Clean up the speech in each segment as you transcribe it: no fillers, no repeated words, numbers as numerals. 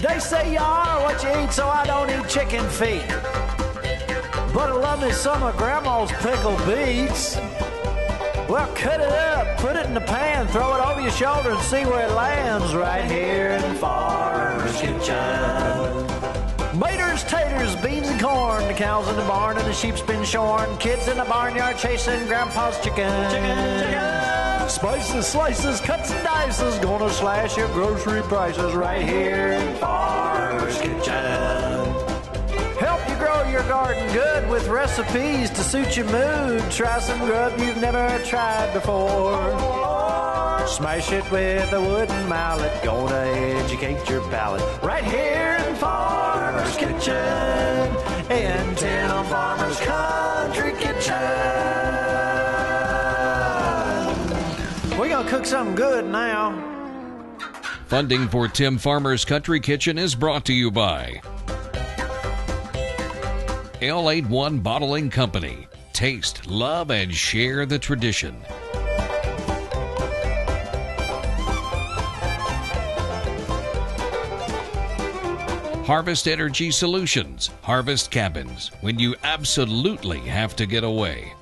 They say you are what you eat, so I don't eat chicken feet. But I love me some of Grandma's pickled beets. Well, cut it up, put it in the pan, throw it over your shoulder and see where it lands right here in Farmer's Kitchen. Maters, taters, beans and corn, the cows in the barn and the sheep's been shorn, kids in the barnyard chasing Grandpa's chicken. Chicken, chicken. Spices, slices, cuts and dices, gonna slash your grocery prices right here in Farmer's Kitchen. Help you grow your garden good with recipes to suit your mood. Try some grub you've never tried before. Smash it with a wooden mallet. Gonna educate your palate right here in Farmer's Kitchen. In Tim Farmer's Country Kitchen. We're gonna cook something good now. Funding for Tim Farmer's Country Kitchen is brought to you by L81 Bottling Company. Taste, love, and share the tradition. Harvest Energy Solutions. Harvest Cabins, when you absolutely have to get away.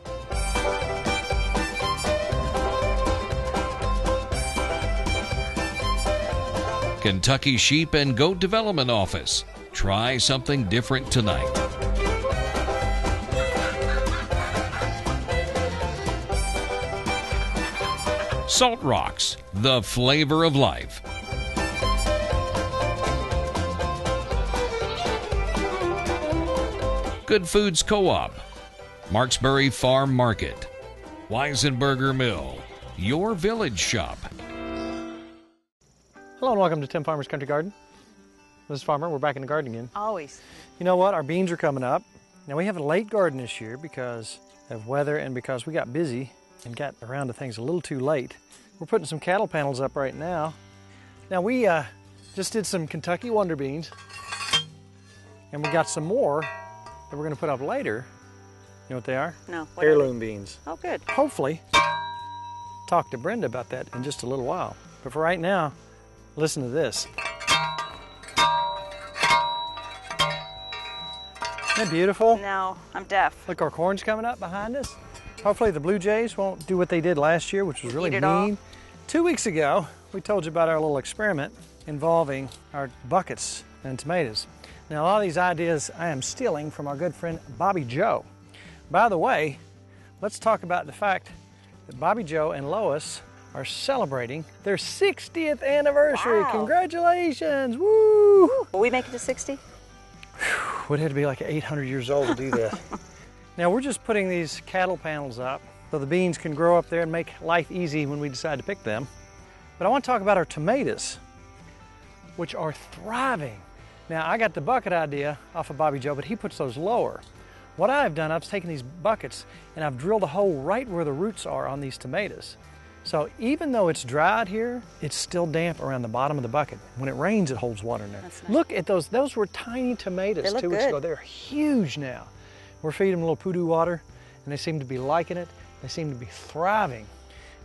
Kentucky Sheep and Goat Development Office. Try something different tonight. Salt Rocks, the flavor of life. Good Foods Co-op, Marksbury Farm Market, Weisenberger Mill, your village shop. Hello and welcome to Tim Farmer's Country Garden. Mrs. Farmer, we're back in the garden again. Always. You know what? Our beans are coming up. Now we have a late garden this year because of weather and because we got busy and got around to things a little too late. We're putting some cattle panels up right now. Now we just did some Kentucky Wonder Beans, and we got some more that we're gonna put up later. You know what they are? No, what are they? Heirloom beans. Oh, good. Hopefully, talk to Brenda about that in just a little while. But for right now, listen to this. Isn't that beautiful? No, I'm deaf. Look, our corn's coming up behind us. Hopefully the Blue Jays won't do what they did last year, which was really mean. All. 2 weeks ago, we told you about our little experiment involving our buckets and tomatoes. Now, a lot of these ideas I am stealing from our good friend Bobby Joe. By the way, let's talk about the fact that Bobby Joe and Lois are celebrating their 60th anniversary. Wow. Congratulations, woo! Will we make it to 60? Whew, would have to be like 800 years old to do that. Now we're just putting these cattle panels up so the beans can grow up there and make life easy when we decide to pick them. But I want to talk about our tomatoes, which are thriving. Now I got the bucket idea off of Bobby Joe, but he puts those lower. What I've done, I've taken these buckets and I've drilled a hole right where the roots are on these tomatoes. So even though it's dry out here, it's still damp around the bottom of the bucket. When it rains, it holds water in there. Nice. Look at those. Those were tiny tomatoes 2 weeks ago. They're huge now. We're feeding them a little Poodoo water, and they seem to be liking it. They seem to be thriving.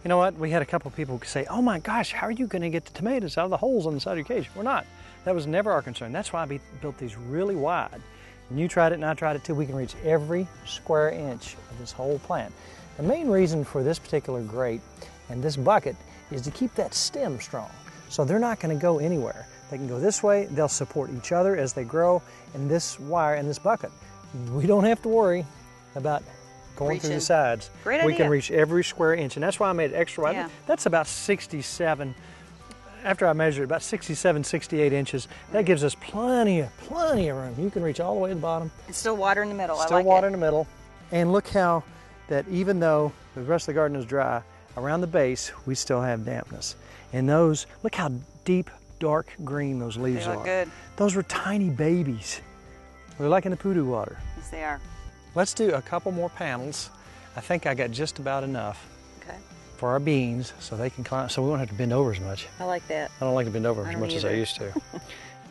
You know what? We had a couple of people say, oh my gosh, how are you going to get the tomatoes out of the holes on the side of your cage? We're not. That was never our concern. That's why we built these really wide. And you tried it, and I tried it too. We can reach every square inch of this whole plant. The main reason for this particular grate and this bucket is to keep that stem strong. So they're not going to go anywhere. They can go this way. They'll support each other as they grow in this wire and this bucket. We don't have to worry about going through the sides. We can reach every square inch, and that's why I made it extra wide. Yeah. That's about 67, after I measured, about 67, 68 inches. That gives us plenty of room. You can reach all the way to the bottom. It's still water in the middle. Still water in the middle. And look how that even though the rest of the garden is dry, around the base, we still have dampness. And those, look how deep, dark green those leaves are. They look good. Those were tiny babies. They're like in the Poodoo water. Yes, they are. Let's do a couple more panels. I think I got just about enough for our beans so they can climb, so we won't have to bend over as much. I like that. I don't like to bend over as much either as I used to.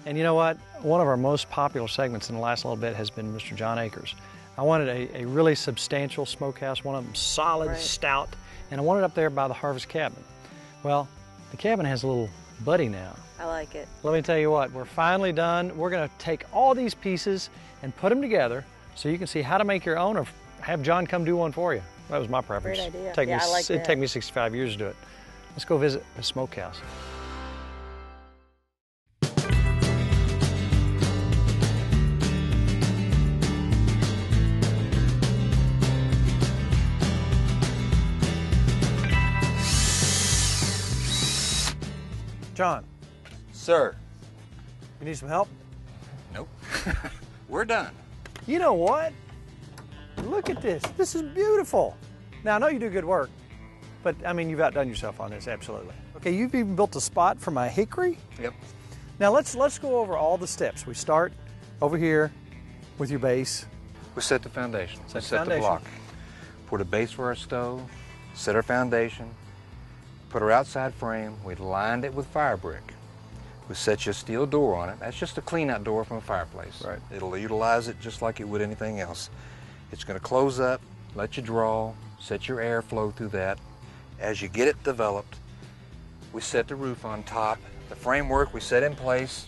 And you know what? One of our most popular segments in the last little bit has been Mr. John Akers. I wanted a really substantial smokehouse, one of them solid, stout, and I wanted it up there by the Harvest Cabin. Well, the cabin has a little Buddy now. I like it. Let me tell you what, we're finally done. We're gonna take all these pieces and put them together so you can see how to make your own or have John come do one for you. That was my preference. Great idea. It'd take me 65 years to do it. Let's go visit the smokehouse. John. Sir. You need some help? Nope. We're done. You know what? Look at this. This is beautiful. Now, I know you do good work, but I mean, you've outdone yourself on this, absolutely. Okay, you've even built a spot for my hickory? Yep. Now, let's go over all the steps. We start over here with your base. We set the foundation. We set the block. Put a base for our stove, set our foundation, put our outside frame. We lined it with fire brick. We set your steel door on it. That's just a clean-out door from a fireplace. Right. It'll utilize it just like it would anything else. It's going to close up, let you draw, set your airflow through that. As you get it developed, we set the roof on top. The framework we set in place.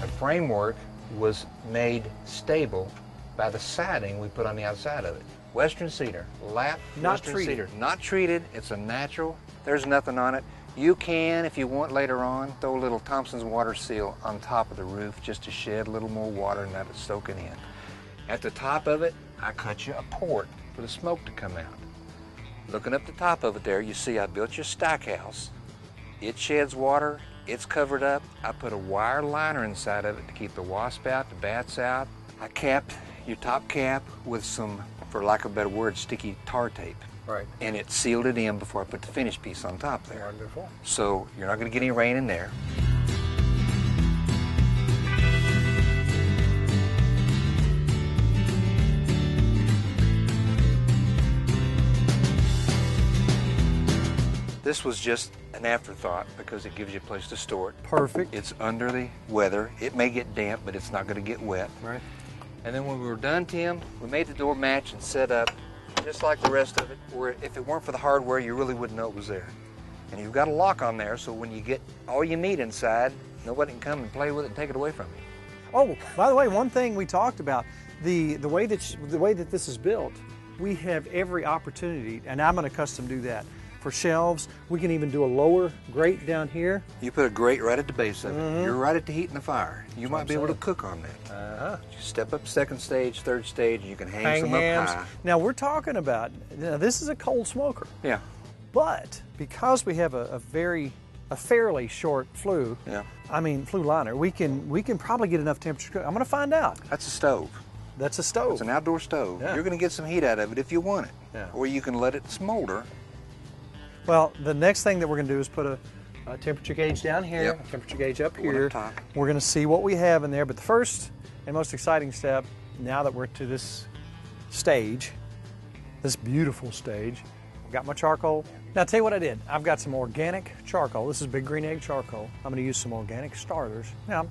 The framework was made stable by the siding we put on the outside of it. Western cedar, lap western cedar. Not treated, it's a natural, there's nothing on it. You can, if you want later on, throw a little Thompson's water seal on top of the roof just to shed a little more water and let it soak it in. At the top of it, I cut you a port for the smoke to come out. Looking up the top of it there, you see I built your stackhouse. It sheds water. It's covered up. I put a wire liner inside of it to keep the wasp out, the bats out. I capped your top cap with some, for lack of a better word, sticky tar tape. Right. And it sealed it in before I put the finished piece on top there. Wonderful. So you're not going to get any rain in there. This was just an afterthought because it gives you a place to store it. Perfect. It's under the weather. It may get damp, but it's not going to get wet. Right. And then when we were done, Tim, we made the door match and set up just like the rest of it, where if it weren't for the hardware, you really wouldn't know it was there. And you've got a lock on there, so when you get all you need inside, nobody can come and play with it and take it away from you. Oh, by the way, one thing we talked about, the way that this is built, we have every opportunity, and I'm going to custom do that. For shelves, we can even do a lower grate down here. You put a grate right at the base of it. You're right at the heat and the fire. You might be able to cook on that. You step up second stage, third stage, and you can hang some up high. Now we're talking about, now this is a coal smoker. Yeah. But because we have a fairly short flue, flue liner, we can probably get enough temperature to cook. I'm gonna find out. That's a stove. That's a stove. It's an outdoor stove. Yeah. You're gonna get some heat out of it if you want it. Yeah. Or you can let it smolder. Well, the next thing that we're going to do is put a temperature gauge down here, a temperature gauge up here. Up top. We're going to see what we have in there. But the first and most exciting step, now that we're to this stage, this beautiful stage, I've got my charcoal. Now, I'll tell you what I did. I've got some organic charcoal. This is Big Green Egg charcoal. I'm going to use some organic starters. Now,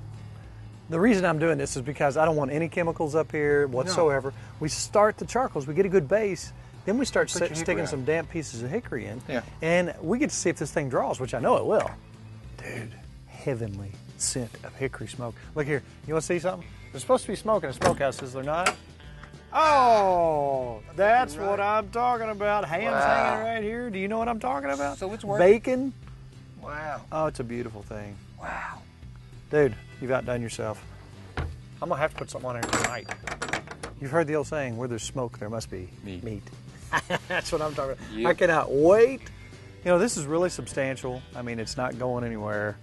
the reason I'm doing this is because I don't want any chemicals up here whatsoever. No. We start the charcoals. We get a good base. Then we start sticking some damp pieces of hickory in, and we get to see if this thing draws, which I know it will. Dude, heavenly scent of hickory smoke. Look here, you want to see something? They're supposed to be smoking in smokehouses, they're not. Oh, that's right. What I'm talking about. Ham's hanging right here. Do you know what I'm talking about? So it's working. Bacon. Wow. Oh, it's a beautiful thing. Wow. Dude, you've outdone yourself. I'm gonna have to put something on here tonight. You've heard the old saying, where there's smoke, there must be meat. That's what I'm talking about. Yep. I cannot wait. You know, this is really substantial. I mean, it's not going anywhere.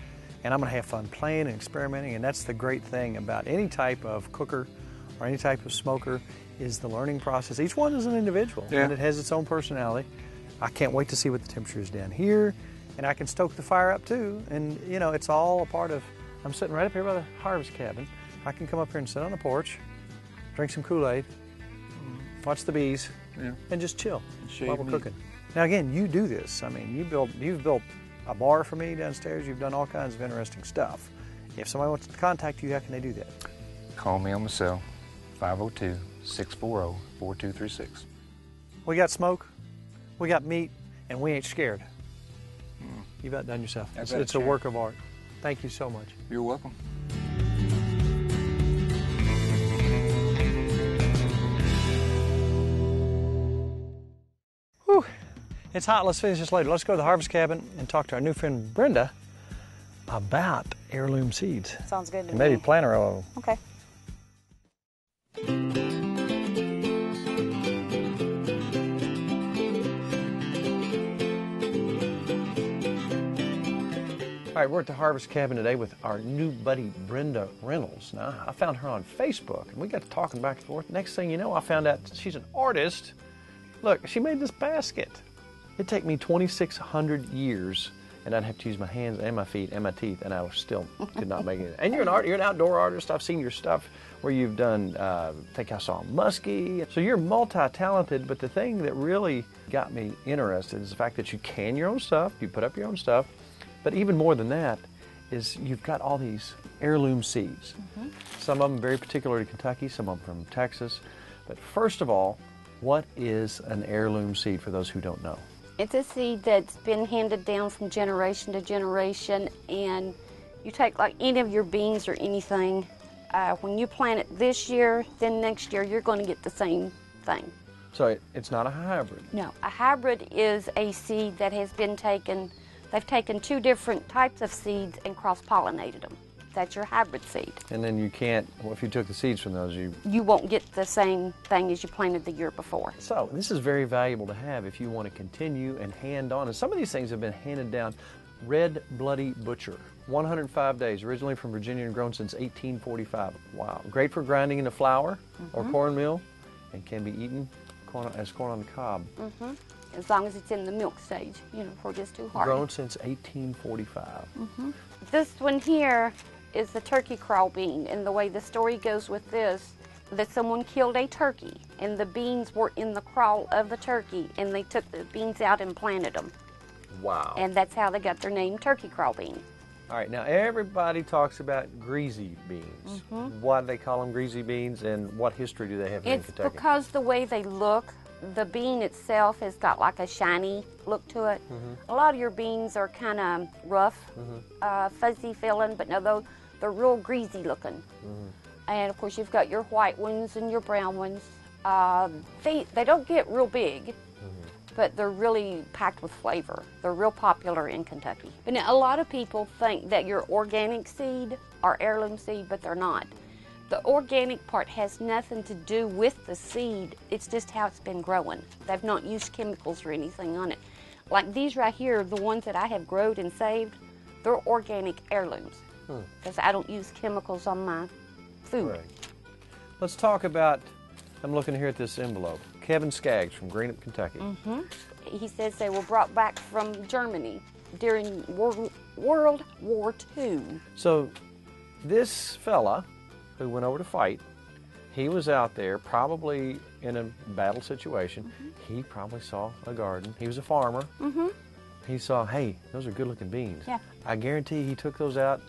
and I'm going to have fun playing and experimenting, and that's the great thing about any type of cooker or any type of smoker is the learning process. Each one is an individual, yeah, and it has its own personality. I can't wait to see what the temperature is down here, and I can stoke the fire up too, and you know, it's all a part of, I'm sitting right up here by the harvest cabin. I can come up here and sit on the porch, drink some Kool-Aid, watch the bees, yeah, and just chill while we're cooking. Now again, you do this. I mean, you've built a bar for me downstairs. You've done all kinds of interesting stuff. If somebody wants to contact you, how can they do that? Call me on my cell, 502-640-4236. We got smoke, we got meat, and we ain't scared. Mm. You've outdone yourself. It's a work of art. Thank you so much. You're welcome. It's hot, let's finish this later. Let's go to the harvest cabin and talk to our new friend Brenda about heirloom seeds. Sounds good to me. Maybe plant her all over. Okay. All right, we're at the harvest cabin today with our new buddy Brenda Reynolds. Now, I found her on Facebook and we got to talking back and forth. Next thing you know, I found out she's an artist. Look, she made this basket. It'd take me 2,600 years, and I'd have to use my hands and my feet and my teeth, and I still could not make it. And you're an outdoor artist. I've seen your stuff where you've done, I think I saw muskie. So you're multi-talented, but the thing that really got me interested is the fact that you can your own stuff, you put up your own stuff, but even more than that is you've got all these heirloom seeds. Mm-hmm. Some of them very particular to Kentucky, some of them from Texas. But first of all, what is an heirloom seed for those who don't know? It's a seed that's been handed down from generation to generation, and you take like any of your beans or anything. When you plant it this year, then next year you're going to get the same thing. So it's not a hybrid? No. A hybrid is a seed that has been taken, they've taken two different types of seeds and cross-pollinated them. That's your hybrid seed. And then you can't, well, if you took the seeds from those, you won't get the same thing as you planted the year before. So this is very valuable to have if you want to continue and hand on. And some of these things have been handed down. Red Bloody Butcher, 105 days, originally from Virginia and grown since 1845. Wow. Great for grinding into flour or cornmeal, and can be eaten as corn on the cob. As long as it's in the milk stage, you know, before it gets too hard. Grown since 1845. This one here is the turkey crawl bean, and the way the story goes with this, that someone killed a turkey and the beans were in the crawl of the turkey, and they took the beans out and planted them. Wow. And that's how they got their name, turkey crawl bean. All right, now everybody talks about greasy beans. Why do they call them greasy beans, and what history do they have in Kentucky? It's because the way they look, the bean itself has got like a shiny look to it. A lot of your beans are kind of rough, fuzzy feeling, but no, they're real greasy looking. And of course you've got your white ones and your brown ones. They don't get real big, but they're really packed with flavor. They're real popular in Kentucky. But now, a lot of people think that your organic seed are heirloom seed, but they're not. The organic part has nothing to do with the seed. It's just how it's been growing. They've not used chemicals or anything on it. Like these right here, the ones that I have grown and saved, they're organic heirlooms. Because I don't use chemicals on my food. Right. Let's talk about, I'm looking here at this envelope, Kevin Skaggs from Greenup, Kentucky. He says they were brought back from Germany during World War II. So this fella who went over to fight, he was out there probably in a battle situation. He probably saw a garden. He was a farmer. He saw, hey, those are good looking beans. I guarantee he took those out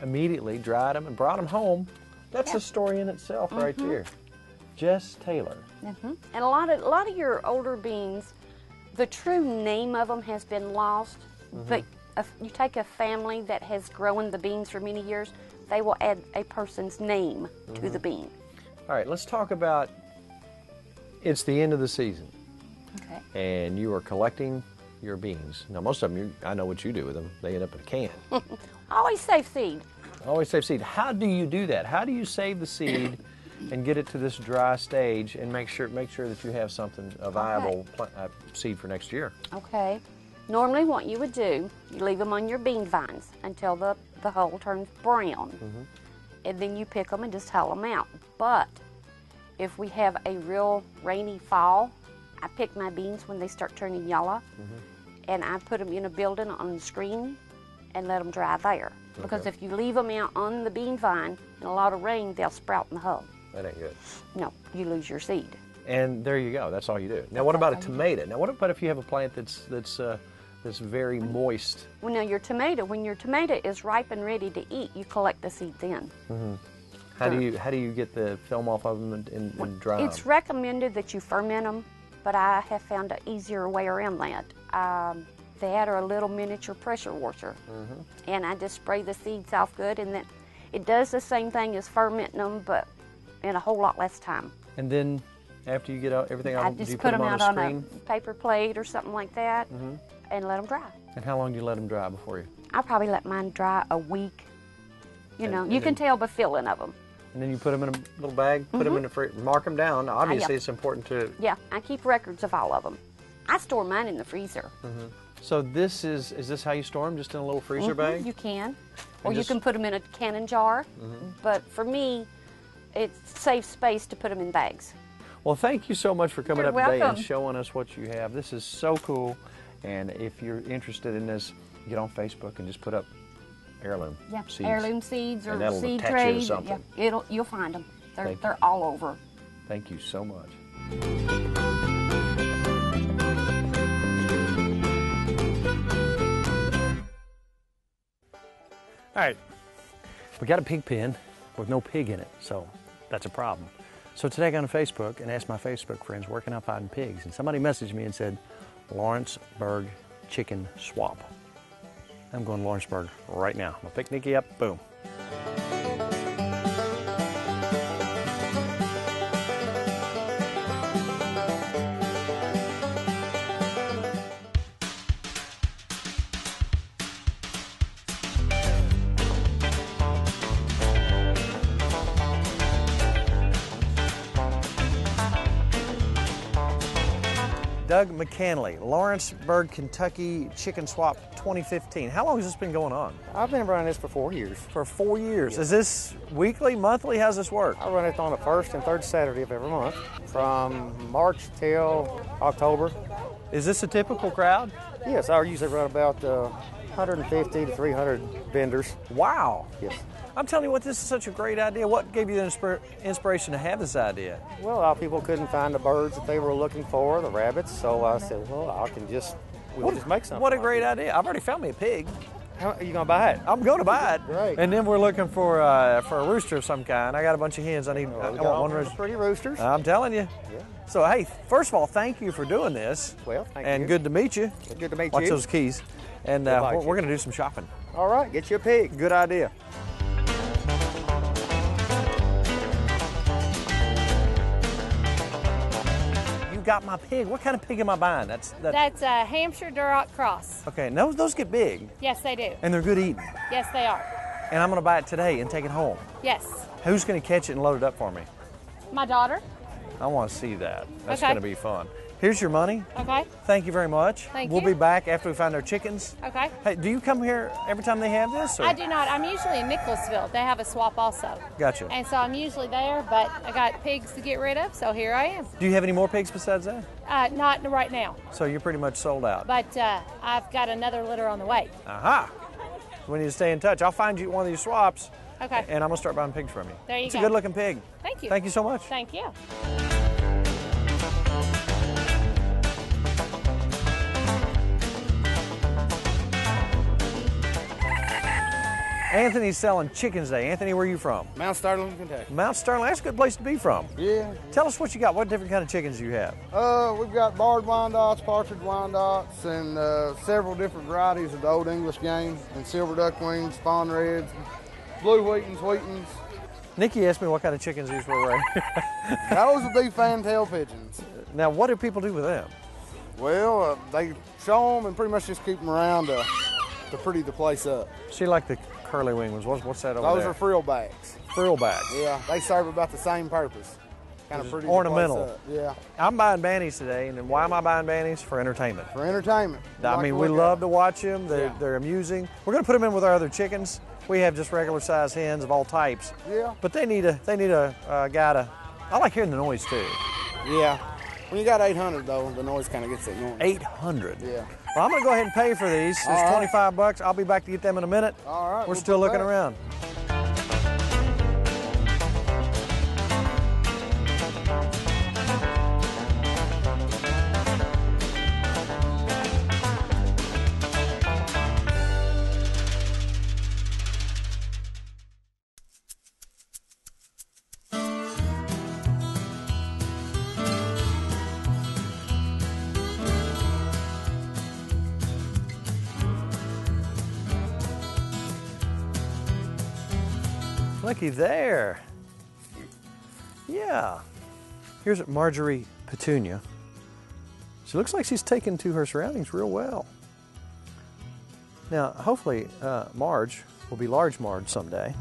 immediately, dried them, and brought them home. That's a story in itself right there. Jess Taylor. And a lot of your older beans, the true name of them has been lost, but you take a family that has grown the beans for many years, they will add a person's name to the bean. All right, let's talk about, it's the end of the season. And you are collecting your beans. Now, most of them, I know what you do with them. They end up in a can. Always save seed. Always save seed. How do you do that? How do you save the seed and get it to this dry stage and make sure that you have something, a viable seed for next year? Normally what you would do, you leave them on your bean vines until the the hull turns brown. Mm-hmm. And then you pick them and just haul them out. But if we have a real rainy fall, I pick my beans when they start turning yellow, mm-hmm. and I put them in a building on the screen and let them dry there. Okay. Because if you leave them out on the bean vine in a lot of rain, they'll sprout in the hull. That ain't good. No, you lose your seed. And there you go. That's all you do. Now, what about a tomato? Now, what about if you have a plant that's very moist? Well, now when your tomato is ripe and ready to eat, you collect the seed then. Mm-hmm. How do you get the film off of them and dry them? It's recommended that you ferment them, but I have found an easier way around that. That or a little miniature pressure washer, mm-hmm. and I just spray the seeds off good, and then it does the same thing as fermenting them, but in a whole lot less time. And then after you get out everything, I just put them out on a paper plate or something like that, mm-hmm. and let them dry. And how long do you let them dry before you? I probably let mine dry a week. You can tell by feeling of them. And then you put them in a little bag, put mm-hmm. them in the fridge, mark them down. Obviously, it's important to... Yeah, I keep records of all of them. I store mine in the freezer. Mm-hmm. So is this how you store them, just in a little freezer mm-hmm. bag? You can. You can put them in a canning jar. Mm-hmm. But for me, it saves space to put them in bags. Well, thank you so much for coming today and showing us what you have. This is so cool. And if you're interested in this, get on Facebook and just put up heirloom seeds. Heirloom seeds or seed trade. Yeah, you'll find them. They're all over. Thank you so much. All right, we got a pig pen with no pig in it, so that's a problem. So today I got on Facebook and asked my Facebook friends, where can I find pigs? And somebody messaged me and said, Lawrenceburg Chicken Swap. I'm going to Lawrenceburg right now. I'm going to pick Nikki up, boom. Doug McCanley, Lawrenceburg, Kentucky Chicken Swap 2015. How long has this been going on? I've been running this for 4 years. For 4 years. Yeah. Is this weekly, monthly? How's this work? I run it on the first and third Saturday of every month from March till October. Is this a typical crowd? Yes, I usually run about 150 to 300 vendors. Wow. Yes. I'm telling you what, this is such a great idea. What gave you the inspiration to have this idea? Well, a lot of people couldn't find the birds that they were looking for, the rabbits, so I said, well, we'll just make something. What a great idea. I've already found me a pig. How are you going to buy it? I'm going to buy it. Great. And then we're looking for a rooster of some kind. I got a bunch of hens. I want one rooster. Pretty roosters. I'm telling you. Yeah. So, hey, first of all, thank you for doing this. Well, thank you. And good to meet you. Good to meet you. Watch those keys. And we're going to do some shopping. All right. Get you a pig. Good idea. Got my pig. What kind of pig am I buying? That's a Hampshire Duroc Cross. Okay, and those get big. Yes, they do. And they're good eating. Yes, they are. And I'm going to buy it today and take it home. Yes. Who's going to catch it and load it up for me? My daughter. I want to see that. That's going to be fun. Here's your money. Okay. Thank you very much. We'll be back after we find our chickens. Okay. Hey, do you come here every time they have this? Or? I do not. I'm usually in Nicholsville. They have a swap also. Gotcha. And so I'm usually there, but I got pigs to get rid of, so here I am. Do you have any more pigs besides that? Not right now. So you're pretty much sold out. But I've got another litter on the way. Aha. We need to stay in touch. I'll find you one of these swaps. Okay. And I'm going to start buying pigs from you. There you go. It's a good looking pig. Thank you. Thank you so much. Thank you. Anthony's selling chickens today. Anthony, where are you from? Mount Sterling, Kentucky. Mount Sterling, that's a good place to be from. Yeah. Tell us what you got. What different kind of chickens do you have? We've got barred Wyandottes, partridge Wyandottes, and several different varieties of the Old English game, and silver duckwings, fawn reds, blue wheatings, wheatings. Nikki asked me what kind of chickens these were right here. Those would be fantail pigeons. Now, what do people do with them? Well, they show them and pretty much just keep them around to pretty the place up. She liked the curly wing ones. What's that over there? Those are frill bags. Frill bags. Yeah, they serve about the same purpose. Kind of pretty ornamental. Yeah. I'm buying bannies today, and then why am I buying bannies? For entertainment. For entertainment. I mean, we love to watch them. They're amusing. We're going to put them in with our other chickens, We have just regular size hens of all types. Yeah. But they need a guy to. I like hearing the noise too. Yeah. When you got 800 though, the noise kind of gets ignored. 800. Yeah. Well, I'm gonna go ahead and pay for these. It's right. 25 bucks. I'll be back to get them in a minute. All right. We're still looking around. Looky there. Yeah. Here's Marjorie Petunia. She looks like she's taken to her surroundings real well. Now, hopefully Marge will be large Marge someday.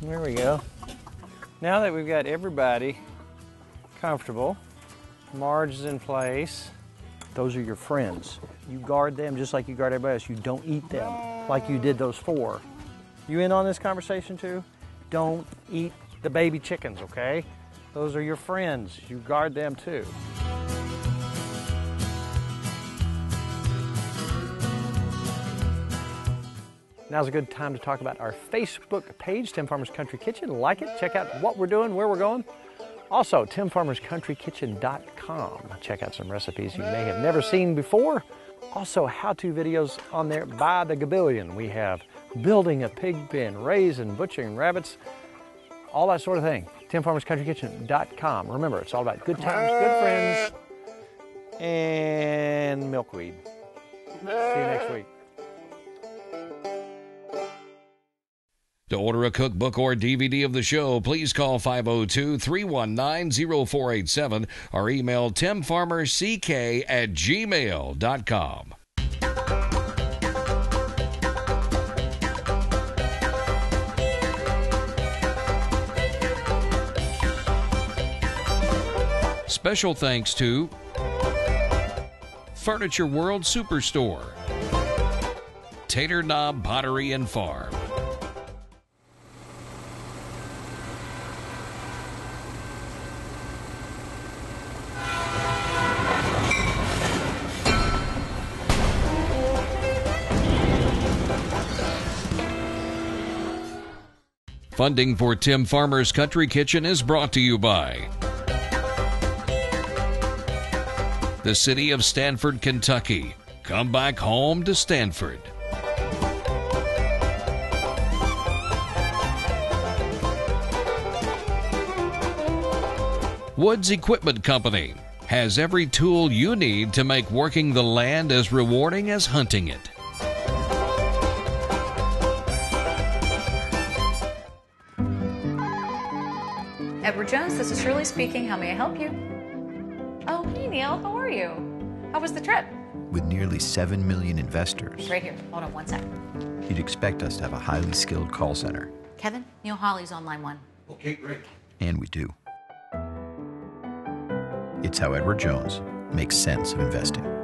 There we go. Now that we've got everybody comfortable, Marge is in place. Those are your friends. You guard them just like you guard everybody else. You don't eat them like you did those four. You in on this conversation too? Don't eat the baby chickens, okay? Those are your friends. You guard them too. Now's a good time to talk about our Facebook page, Tim Farmer's Country Kitchen. Like it, check out what we're doing, where we're going. Also, timfarmerscountrykitchen.com. Check out some recipes you may have never seen before. Also, how-to videos on there by the gabillion. We have building a pig pen, raising, butchering rabbits, all that sort of thing. timfarmerscountrykitchen.com. Remember, it's all about good times, good friends, and milkweed. See you next week. To order a cookbook or DVD of the show, please call 502-319-0487 or email timfarmerck@gmail.com. Special thanks to Furniture World Superstore, Tater Knob Pottery and Farm. Funding for Tim Farmer's Country Kitchen is brought to you by the City of Stanford, Kentucky. Come back home to Stanford. Woods Equipment Company has every tool you need to make working the land as rewarding as hunting it. Edward Jones, this is Shirley speaking. How may I help you? Oh, hey Neil, how are you? How was the trip? With nearly 7 million investors. Right here, hold on one sec. You'd expect us to have a highly skilled call center. Kevin, Neil Hawley's on line 1. Okay, great. And we do. It's how Edward Jones makes sense of investing.